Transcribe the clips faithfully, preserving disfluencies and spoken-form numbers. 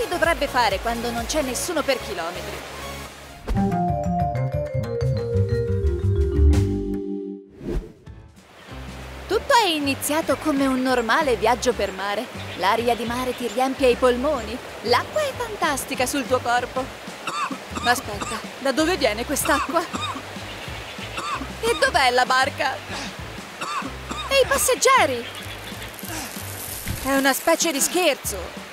si dovrebbe fare quando non c'è nessuno per chilometri. Tutto è iniziato come un normale viaggio per mare. L'aria di mare ti riempie i polmoni, l'acqua è fantastica sul tuo corpo. Aspetta, da dove viene quest'acqua? E dov'è la barca? E i passeggeri? È una specie di scherzo.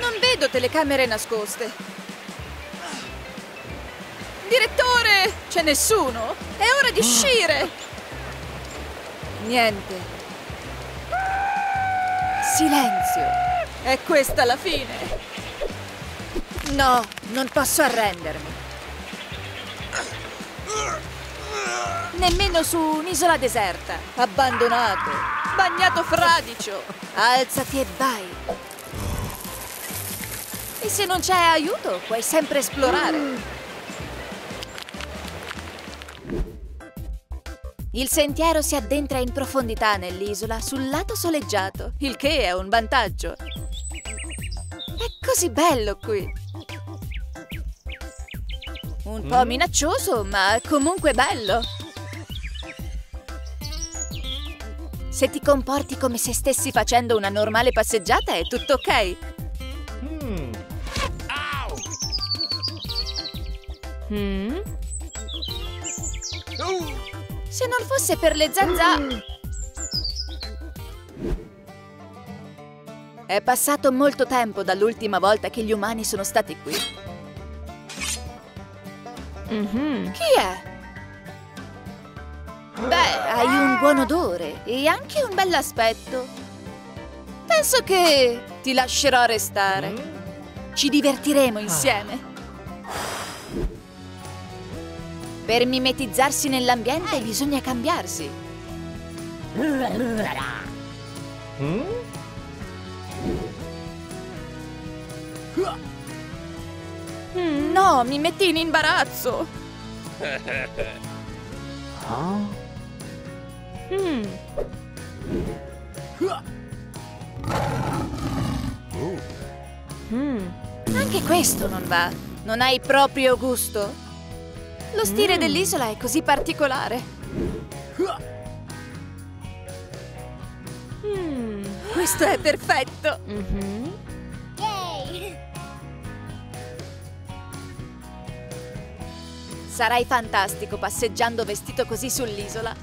Non vedo telecamere nascoste. Direttore, c'è nessuno? È ora di uscire! Niente. Silenzio. È questa la fine. No, non posso arrendermi. Nemmeno su un'isola deserta, abbandonato, bagnato fradicio. Alzati e vai. E se non c'è aiuto, puoi sempre esplorare. Mm. Il sentiero si addentra in profondità nell'isola sul lato soleggiato, il che è un vantaggio. È così bello qui! Un po' minaccioso, ma comunque bello! Se ti comporti come se stessi facendo una normale passeggiata è tutto ok! Mm. Mm. Oh. Se non fosse per le zanzare... È passato molto tempo dall'ultima volta che gli umani sono stati qui. Mm-hmm. Chi è? Beh, hai un buon odore e anche un bell'aspetto. Penso che ti lascerò restare. Ci divertiremo insieme. Per mimetizzarsi nell'ambiente bisogna cambiarsi. Mm, no, mi metti in imbarazzo. Mm. Mm. Anche questo non va. Non hai proprio gusto. Lo stile mm. dell'isola è così particolare. Mm. Questo è perfetto. Mm-hmm. Yay. Sarai fantastico passeggiando vestito così sull'isola.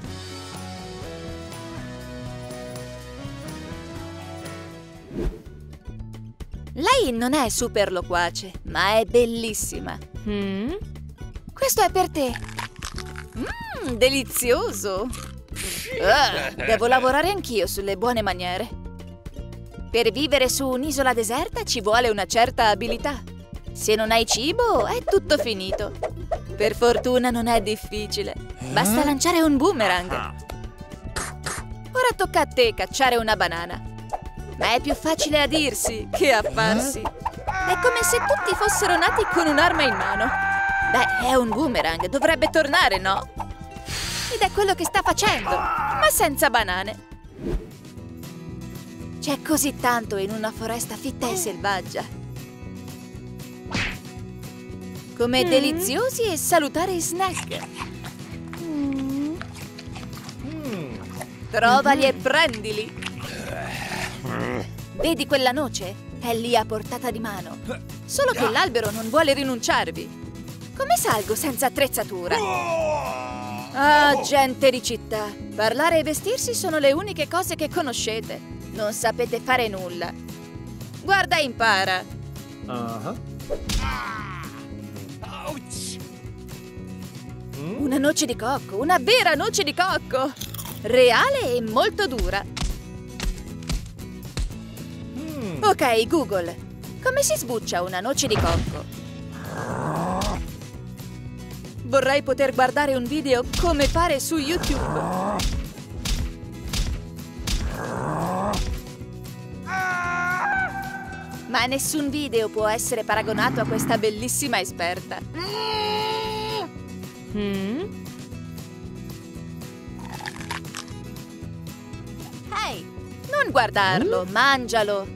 Lei non è super loquace, ma è bellissima. Mm. Questo è per te. Mmm, delizioso. Ah, devo lavorare anch'io sulle buone maniere. Per vivere su un'isola deserta ci vuole una certa abilità. Se non hai cibo, è tutto finito. Per fortuna non è difficile. Basta lanciare un boomerang. Ora tocca a te cacciare una banana. Ma è più facile a dirsi che a farsi. È come se tutti fossero nati con un'arma in mano. Beh, è un boomerang, dovrebbe tornare, no? Ed è quello che sta facendo, ma senza banane. C'è così tanto in una foresta fitta e selvaggia. Come mm. deliziosi e salutari snack. Mm. Trovali mm-hmm. e prendili. Vedi quella noce? È lì a portata di mano. Solo che l'albero non vuole rinunciarvi. Come salgo senza attrezzatura? Ah, gente di città. Parlare e vestirsi sono le uniche cose che conoscete. Non sapete fare nulla. Guarda e impara. Uh-huh. Una noce di cocco, una vera noce di cocco. Reale e molto dura. Mm. Ok, Google. Come si sbuccia una noce di cocco? Vorrei poter guardare un video come fare su YouTube. Ma nessun video può essere paragonato a questa bellissima esperta. Mm? Hey, non guardarlo, mangialo.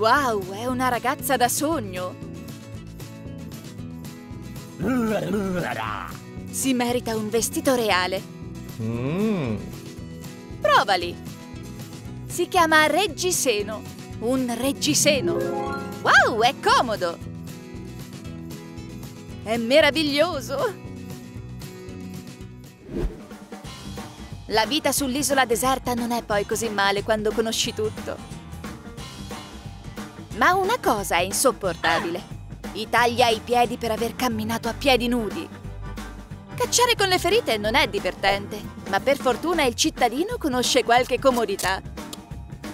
Wow, è una ragazza da sogno! Si merita un vestito reale! Mm. Provali! Si chiama reggiseno! Un reggiseno! Wow, è comodo! È meraviglioso! La vita sull'isola deserta non è poi così male quando conosci tutto. Ma una cosa è insopportabile. I tagli ai piedi per aver camminato a piedi nudi. Cacciare con le ferite non è divertente, ma per fortuna il cittadino conosce qualche comodità.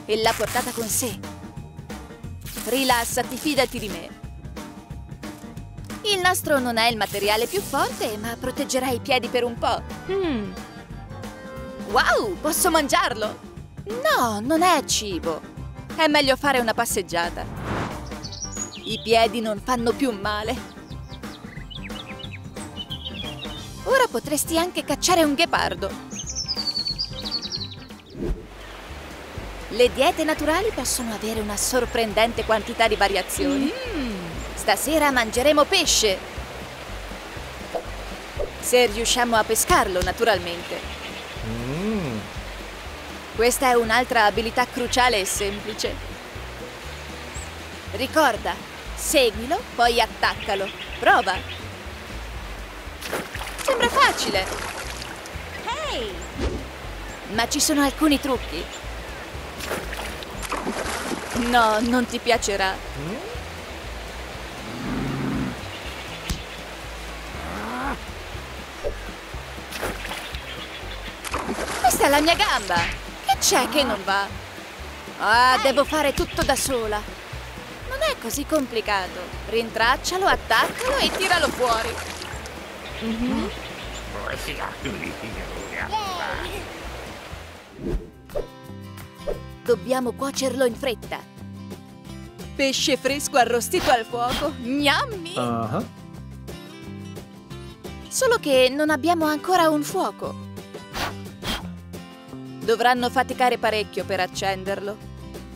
E l'ha portata con sé. Rilassati, fidati di me. Il nastro non è il materiale più forte, ma proteggerà i piedi per un po'. Hmm... Wow, posso mangiarlo? No, non è cibo. È meglio fare una passeggiata. I piedi non fanno più male. Ora potresti anche cacciare un ghepardo. Le diete naturali possono avere una sorprendente quantità di variazioni. Mm. Stasera mangeremo pesce. Se riusciamo a pescarlo, naturalmente. Questa è un'altra abilità cruciale e semplice. Ricorda, seguilo, poi attaccalo. Prova! Sembra facile! Hey! Ma ci sono alcuni trucchi. No, non ti piacerà. Questa è la mia gamba! C'è che non va? Ah, devo fare tutto da sola. Non è così complicato. Rintraccialo, attaccalo e tiralo fuori. Mm-hmm. Dobbiamo cuocerlo in fretta. Pesce fresco arrostito al fuoco. Gnammi! Uh-huh. Solo che non abbiamo ancora un fuoco. Dovranno faticare parecchio per accenderlo.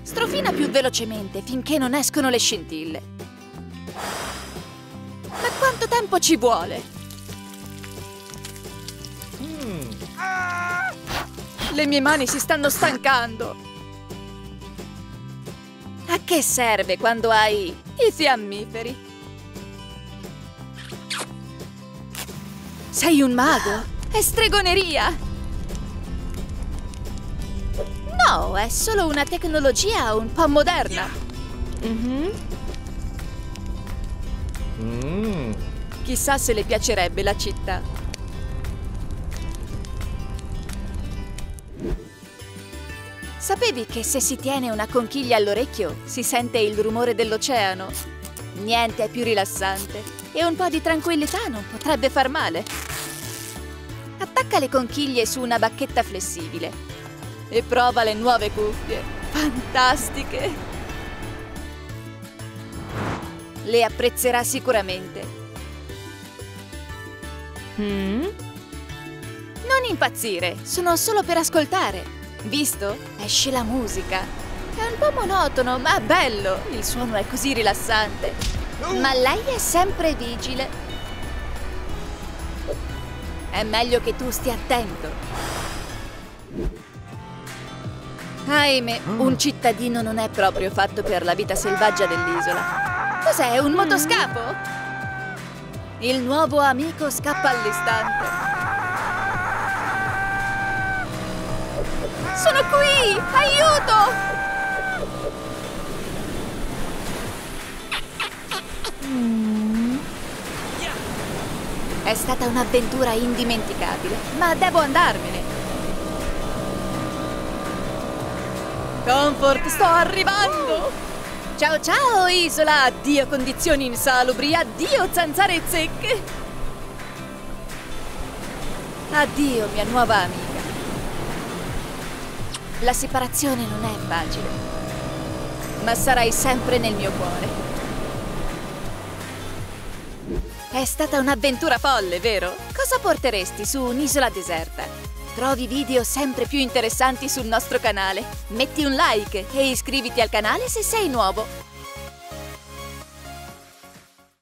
Strofina più velocemente finché non escono le scintille. Ma quanto tempo ci vuole? Mm. Ah! Le mie mani si stanno stancando. A che serve quando hai i fiammiferi? Sei un mago? È stregoneria! No, è solo una tecnologia un po' moderna. Mm-hmm. mm. Chissà se le piacerebbe la città. Sapevi che se si tiene una conchiglia all'orecchio si sente il rumore dell'oceano? Niente è più rilassante e un po' di tranquillità non potrebbe far male. Attacca le conchiglie su una bacchetta flessibile. E prova le nuove cuffie. Fantastiche! Le apprezzerà sicuramente. Mm? Non impazzire, sono solo per ascoltare. Visto? Esce la musica. È un po' monotono, ma bello! Il suono è così rilassante. Ma lei è sempre vigile. È meglio che tu stia attento. Ahimè, un cittadino non è proprio fatto per la vita selvaggia dell'isola. Cos'è, un motoscafo? Il nuovo amico scappa all'istante. Sono qui! Aiuto! È stata un'avventura indimenticabile, ma devo andarmene. Comfort, sto arrivando! Ciao ciao isola, addio condizioni insalubri, addio zanzare zecche! Addio mia nuova amica! La separazione non è facile, ma sarai sempre nel mio cuore. È stata un'avventura folle, vero? Cosa porteresti su un'isola deserta? Trovi video sempre più interessanti sul nostro canale. Metti un like e iscriviti al canale se sei nuovo.